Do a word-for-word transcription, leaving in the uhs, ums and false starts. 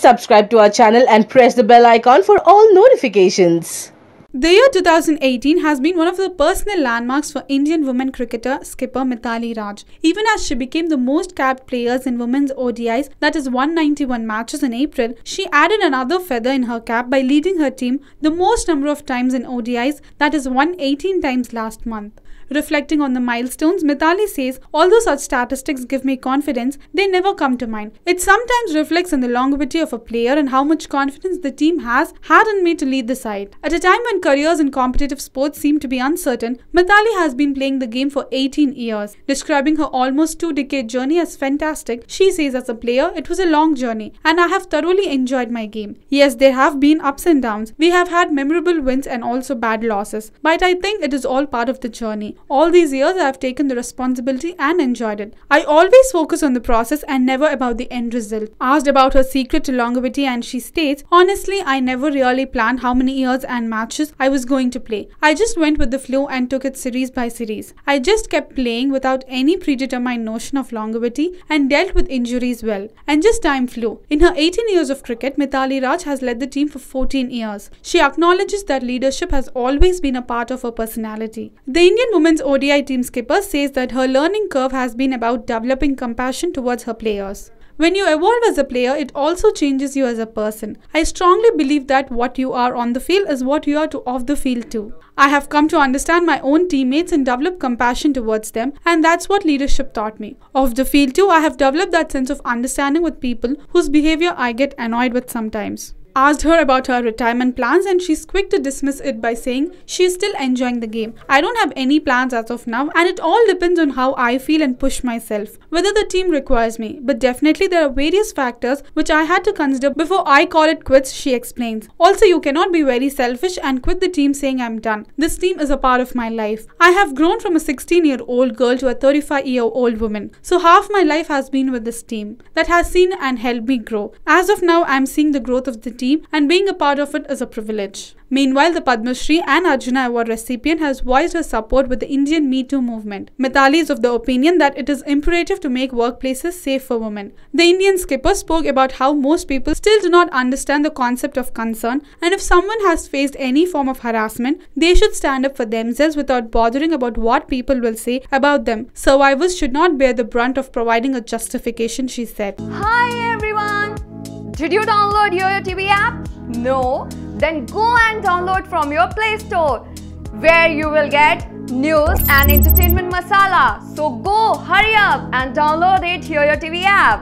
subscribe to our channel and press the bell icon for all notifications. The year two thousand eighteen has been one of the personal landmarks for Indian women cricketer skipper Mithali Raj, even as she became the most capped players in women's O D Is, that is one hundred ninety-one matches in April. She added another feather in her cap by leading her team the most number of times in O D Is, that is one hundred eighteen times last month. Reflecting on the milestones, Mithali says, "Although such statistics give me confidence, they never come to mind. It sometimes reflects on the longevity of a player and how much confidence the team has had in me to lead the side." At a time when careers in competitive sports seem to be uncertain, Mithali has been playing the game for eighteen years. Describing her almost two-decade journey as fantastic, she says, "As a player, it was a long journey and I have thoroughly enjoyed my game. Yes, there have been ups and downs. We have had memorable wins and also bad losses. But I think it is all part of the journey. All these years I have taken the responsibility and enjoyed it. I always focus on the process and never about the end result." Asked about her secret to longevity, and she states, "Honestly, I never really planned how many years and matches I was going to play. I just went with the flow and took it series by series. I just kept playing without any predetermined notion of longevity and dealt with injuries well. And just time flew." In her eighteen years of cricket, Mithali Raj has led the team for fourteen years. She acknowledges that leadership has always been a part of her personality. The Indian women O D I team skipper says that her learning curve has been about developing compassion towards her players. "When you evolve as a player, it also changes you as a person. I strongly believe that what you are on the field is what you are to off the field too. I have come to understand my own teammates and develop compassion towards them, and that's what leadership taught me. Off the field too, I have developed that sense of understanding with people whose behavior I get annoyed with sometimes." Asked her about her retirement plans, and she's quick to dismiss it by saying she is still enjoying the game. "I don't have any plans as of now, and it all depends on how I feel and push myself, whether the team requires me. But definitely there are various factors which I had to consider before I call it quits," she explains. "Also, you cannot be very selfish and quit the team saying I'm done. This team is a part of my life. I have grown from a sixteen-year-old girl to a thirty-five-year-old woman. So half my life has been with this team. That has seen and helped me grow. As of now, I'm seeing the growth of the team team and being a part of it is a privilege." Meanwhile, the Padma Shri and Arjuna Award recipient has voiced her support with the Indian Me Too movement. Mithali is of the opinion that it is imperative to make workplaces safe for women. The Indian skipper spoke about how most people still do not understand the concept of concern, and if someone has faced any form of harassment, they should stand up for themselves without bothering about what people will say about them. Survivors should not bear the brunt of providing a justification, she said. Hi everyone! Did you download YoYo T V app? No? Then go and download from your Play Store, where you will get news and entertainment masala. So go, hurry up and download it, YoYo T V app.